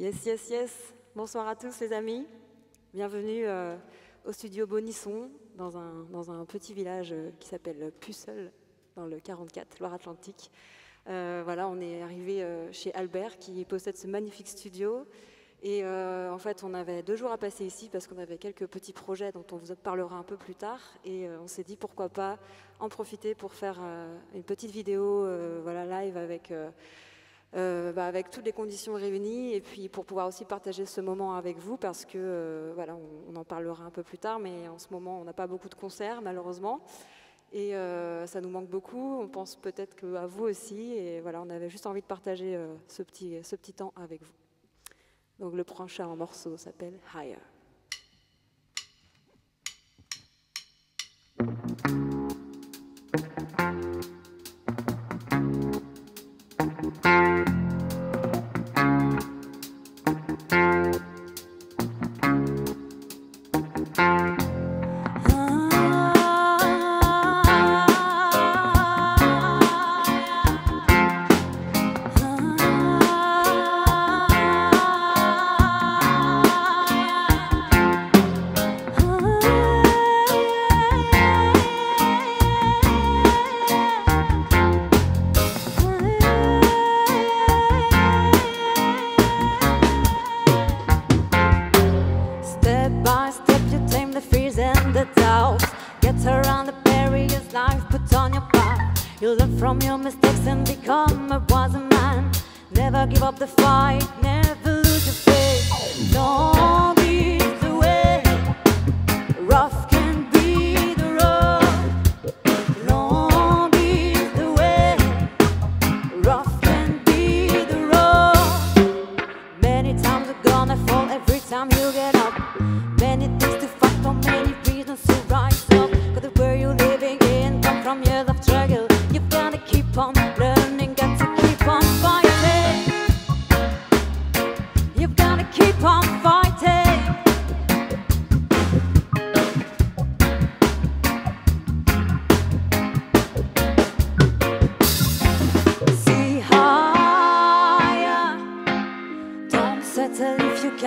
Yes, yes, yes. Bonsoir à tous les amis. Bienvenue au studio Bonison, dans un petit village qui s'appelle Pussel, dans le 44, Loire-Atlantique. Voilà, on est arrivé chez Albert, qui possède ce magnifique studio, Et en fait, on avait 2 jours à passer ici parce qu'on avait quelques petits projets dont on vous parlera un peu plus tard. Et on s'est dit pourquoi pas en profiter pour faire une petite vidéo voilà, live avec, avec toutes les conditions réunies. Et puis pour pouvoir aussi partager ce moment avec vous parce que, voilà, on en parlera un peu plus tard. Mais en ce moment, on n'a pas beaucoup de concerts malheureusement. Et ça nous manque beaucoup. On pense peut-être qu'à vous aussi. Et voilà, on avait juste envie de partager ce petit temps avec vous. Donc le prochain en morceau s'appelle Higher. Settle if you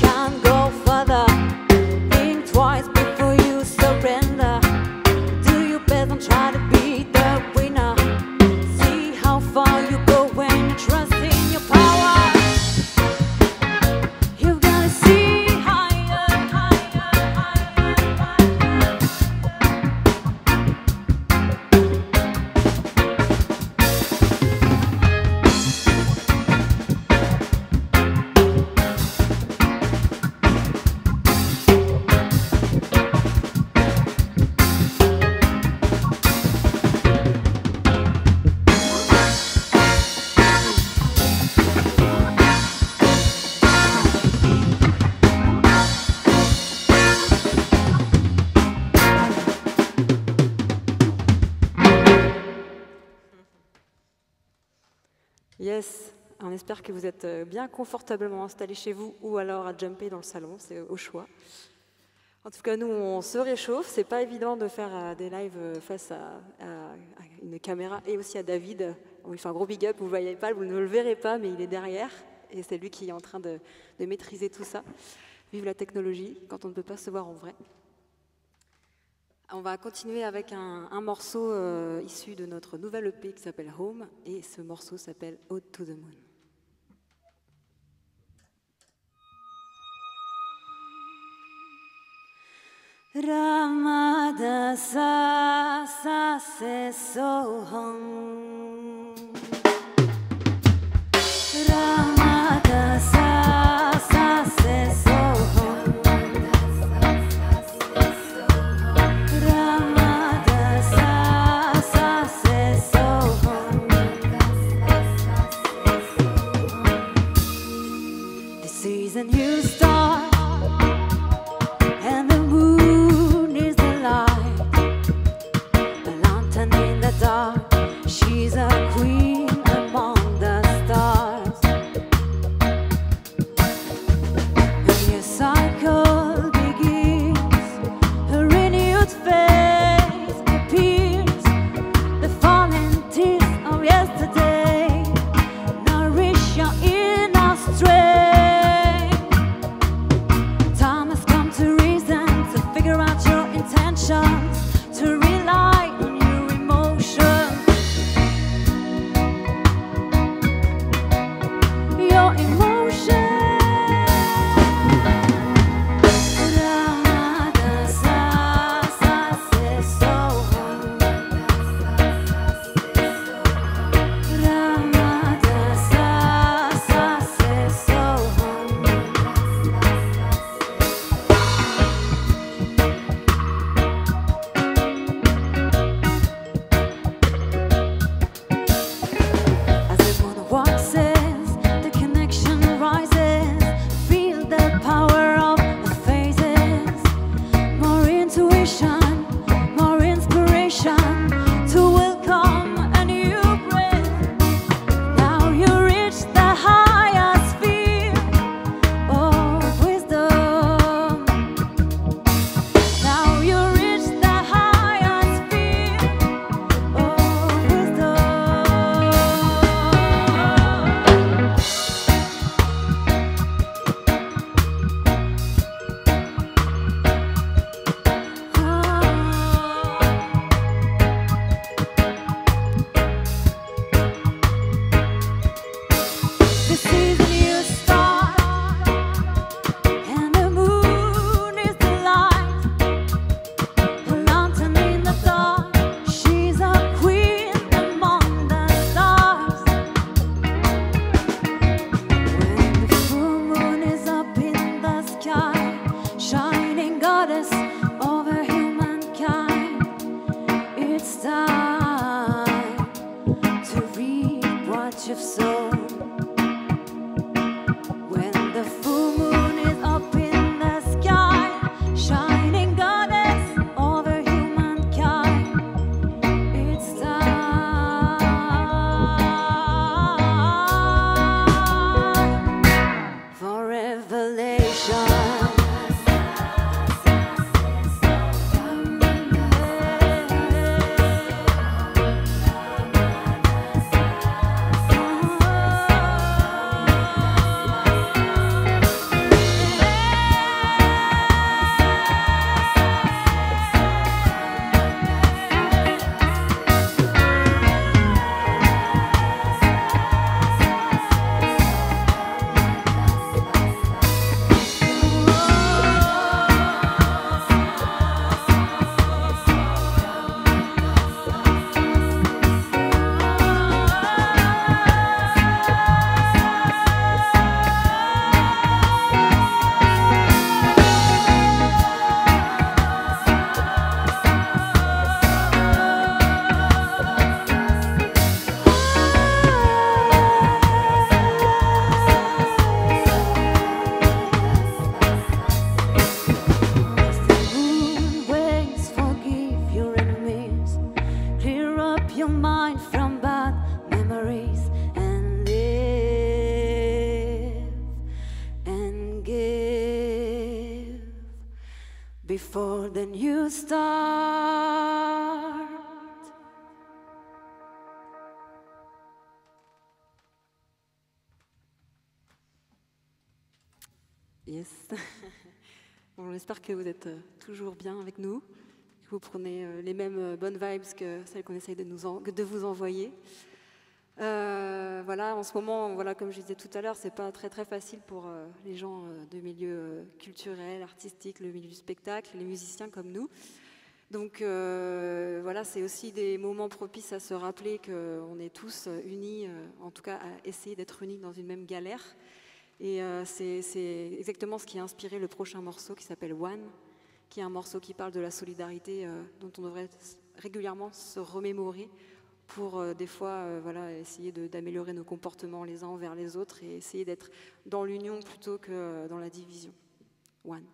can't go further. Yes, on espère que vous êtes bien confortablement installés chez vous ou alors à jumper dans le salon, c'est au choix. En tout cas, nous, on se réchauffe. C'est pas évident de faire des lives face à une caméra et aussi à David. On lui fait un gros big up, vous ne voyez pas, vous ne le verrez pas, mais il est derrière. Et c'est lui qui est en train de maîtriser tout ça. Vive la technologie quand on ne peut pas se voir en vrai. On va continuer avec un morceau issu de notre nouvelle EP qui s'appelle Home. Et ce morceau s'appelle Ode to the Moon. Ramadasa sa se soham. Ramadasa sa se soham. This is a new start. She's a queen among the stars. A new cycle begins, a renewed face appears. The fallen tears of yesterday nourish your inner strength. before the new start. Yes. Bon, j'espère que vous êtes toujours bien avec nous, que vous prenez les mêmes bonnes vibes que celles qu'on essaye de vous envoyer. Voilà, en ce moment, voilà, comme je disais tout à l'heure, c'est pas très facile pour les gens de milieu culturel, artistique, le milieu du spectacle, les musiciens comme nous. Donc voilà, c'est aussi des moments propices à se rappeler qu'on est tous unis, en tout cas à essayer d'être unis dans une même galère. Et c'est exactement ce qui a inspiré le prochain morceau qui s'appelle One, qui est un morceau qui parle de la solidarité dont on devrait régulièrement se remémorer pour des fois voilà, essayer d'améliorer nos comportements les uns envers les autres et essayer d'être dans l'union plutôt que dans la division. One.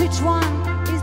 Each one is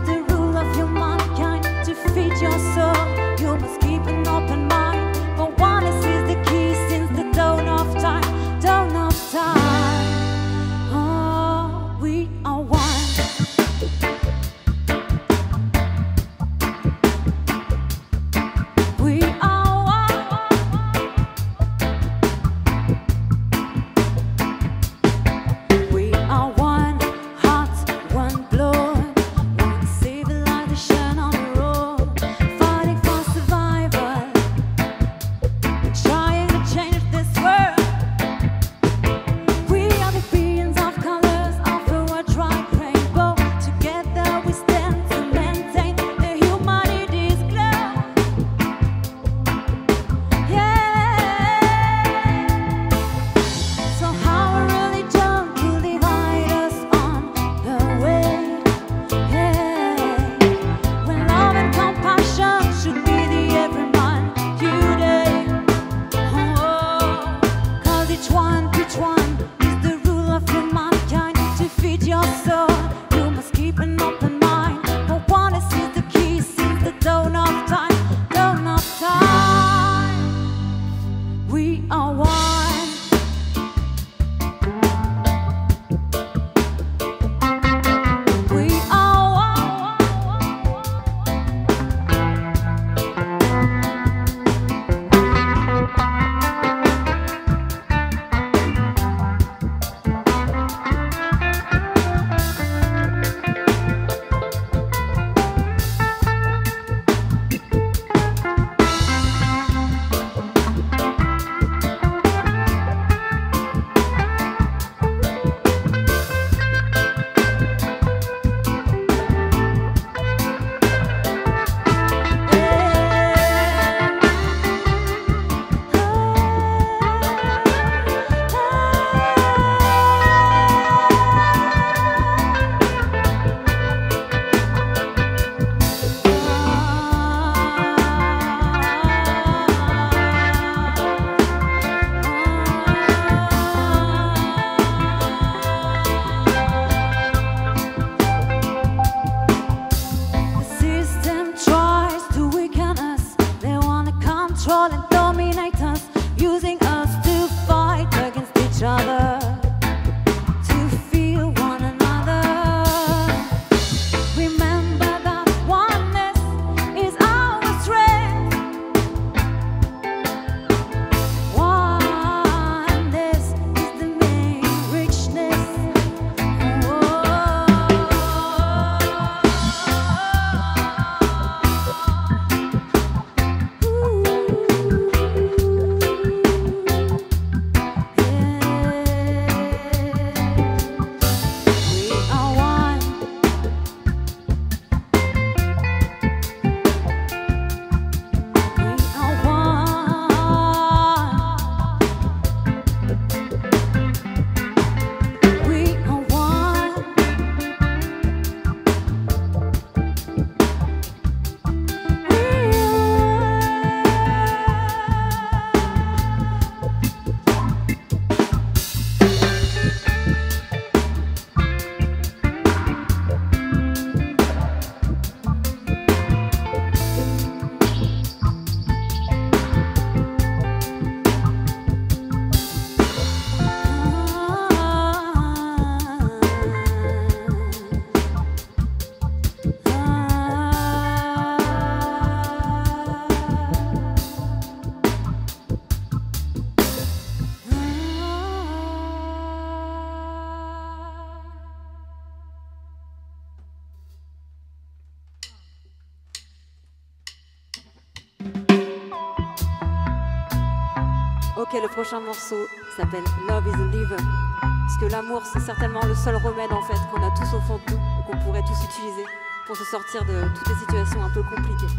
Ok, le prochain morceau s'appelle Love is a Liver. Parce que l'amour, c'est certainement le seul remède en fait qu'on a tous au fond de nous et qu'on pourrait tous utiliser pour se sortir de toutes les situations un peu compliquées.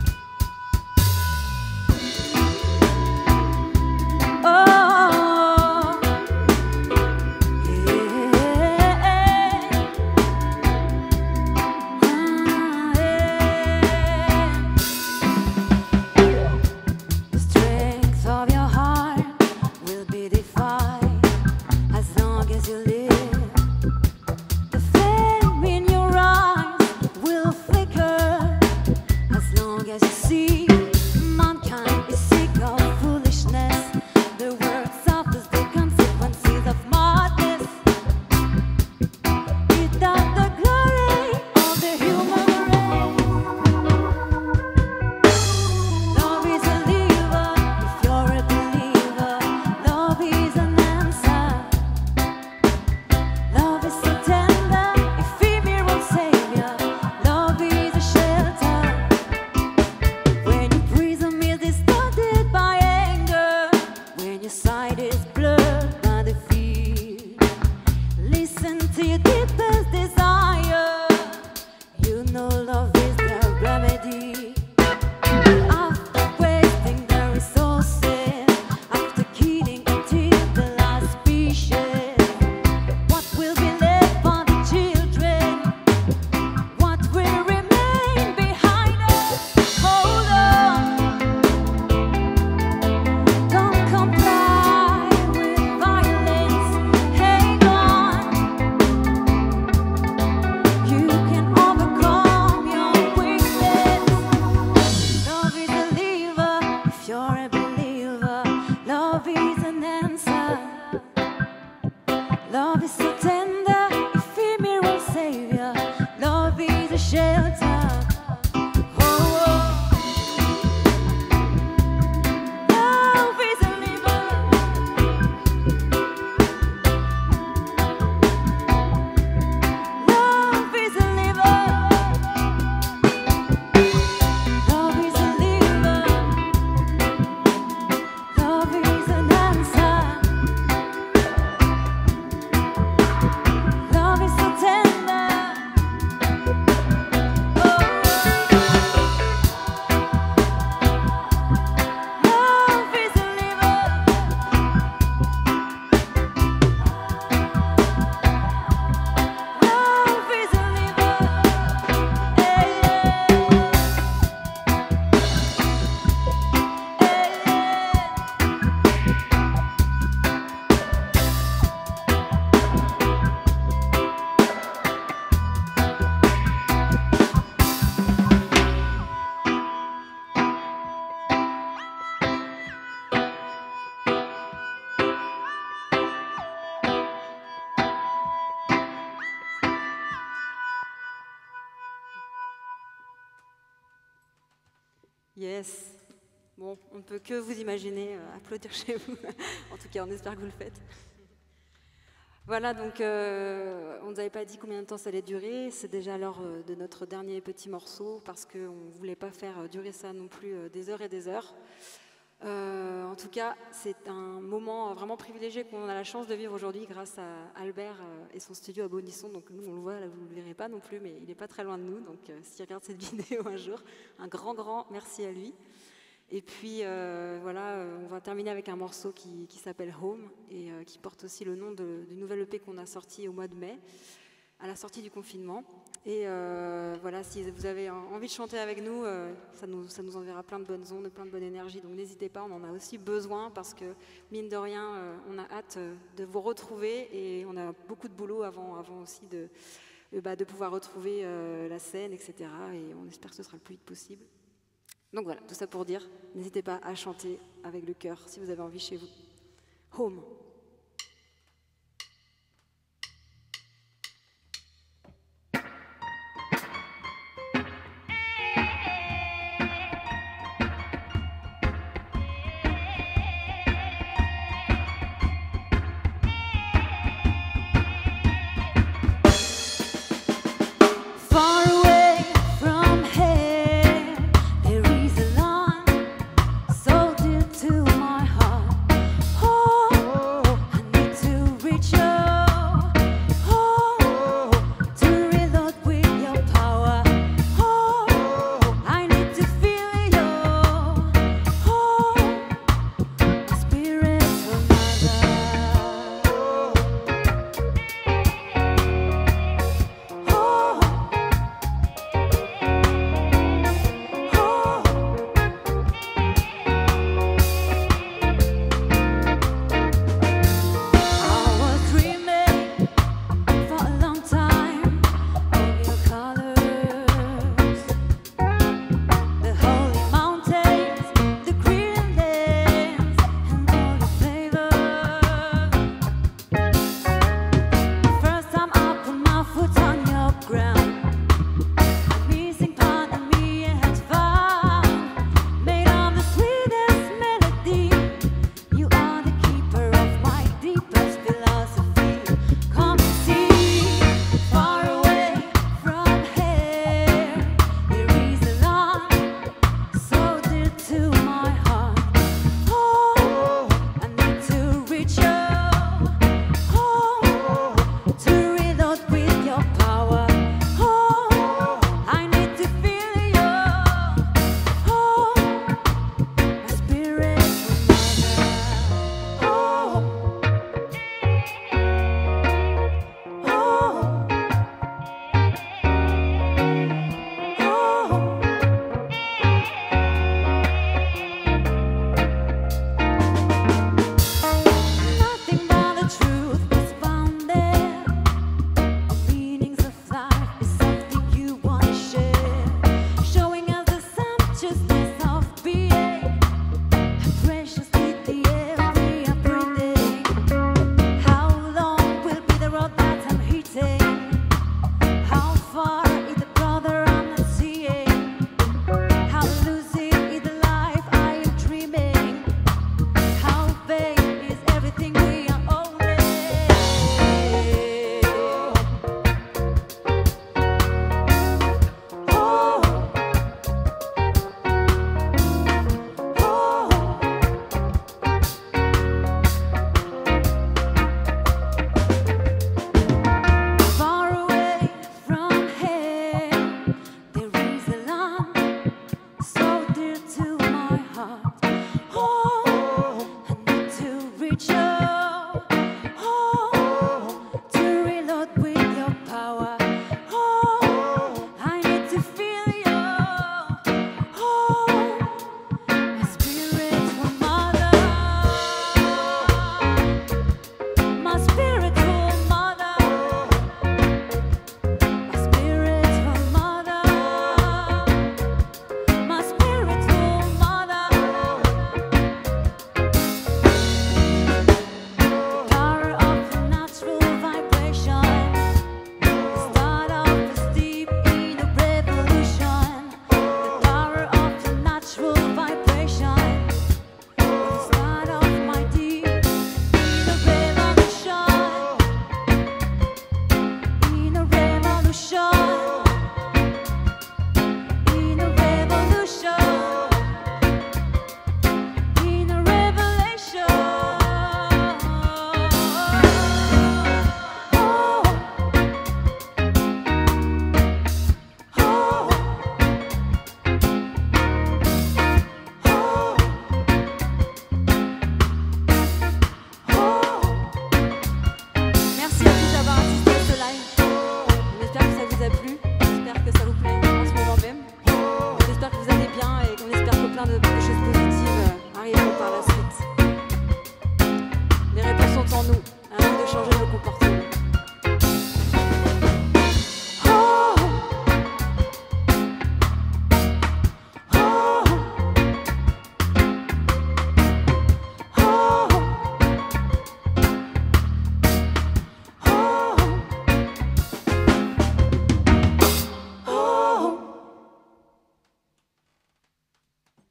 Yes. Bon, on ne peut que vous imaginer applaudir chez vous. En tout cas, on espère que vous le faites. Voilà, donc on ne nous avait pas dit combien de temps ça allait durer. C'est déjà l'heure de notre dernier petit morceau parce qu'on ne voulait pas faire durer ça non plus des heures et des heures. En tout cas, c'est un moment vraiment privilégié qu'on a la chance de vivre aujourd'hui grâce à Albert et son studio à Bonison. Donc nous, on le voit, là, vous ne le verrez pas non plus, mais il n'est pas très loin de nous. Donc s'il regarde cette vidéo un jour, un grand merci à lui. Et puis voilà, on va terminer avec un morceau qui s'appelle Home et qui porte aussi le nom du nouvel EP qu'on a sorti au mois de mai, à la sortie du confinement. Et voilà, si vous avez envie de chanter avec nous, ça nous enverra plein de bonnes ondes, plein de bonne énergie. Donc n'hésitez pas, on en a aussi besoin parce que, mine de rien, on a hâte de vous retrouver et on a beaucoup de boulot avant aussi de pouvoir retrouver la scène, etc. Et on espère que ce sera le plus vite possible. Donc voilà, tout ça pour dire, n'hésitez pas à chanter avec le cœur si vous avez envie chez vous. Home.